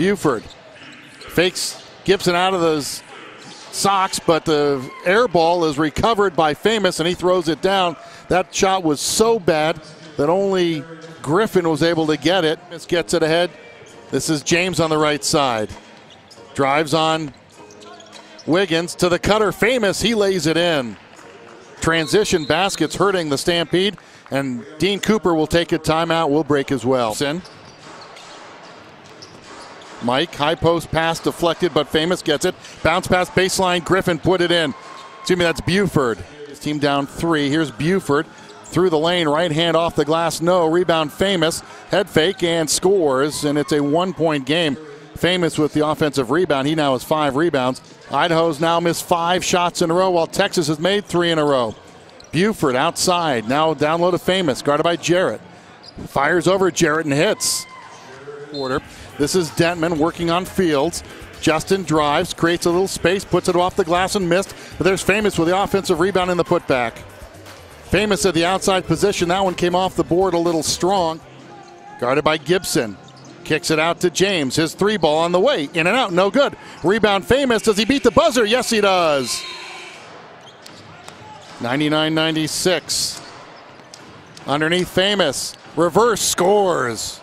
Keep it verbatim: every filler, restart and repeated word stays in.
Buford fakes Gibson out of those socks, but the air ball is recovered by Famous, and he throws it down. That shot was so bad that only Griffin was able to get it. This gets it ahead. This is James on the right side. Drives on Wiggins to the cutter. Famous, he lays it in. Transition baskets hurting the Stampede, and Dean Cooper will take a timeout. We'll break as well. Mike, high post pass deflected, but Famous gets it. Bounce pass baseline, Griffin put it in. Excuse me, that's Buford. His team down three. Here's Buford through the lane, right hand off the glass, no. Rebound Famous, head fake and scores, and it's a one-point game. Famous with the offensive rebound. He now has five rebounds. Idaho's now missed five shots in a row, while Texas has made three in a row. Buford outside, now down low to Famous, guarded by Jarrid. Fires over Jarrid and hits. Quarter. This is Dentman working on Fields. Justin drives, creates a little space, puts it off the glass and missed. But there's Famous with the offensive rebound in the putback. Famous at the outside position. That one came off the board a little strong. Guarded by Gibson. Kicks it out to James. His three ball on the way. In and out. No good. Rebound Famous. Does he beat the buzzer? Yes, he does. ninety-nine ninety-six. Underneath Famous. Reverse scores.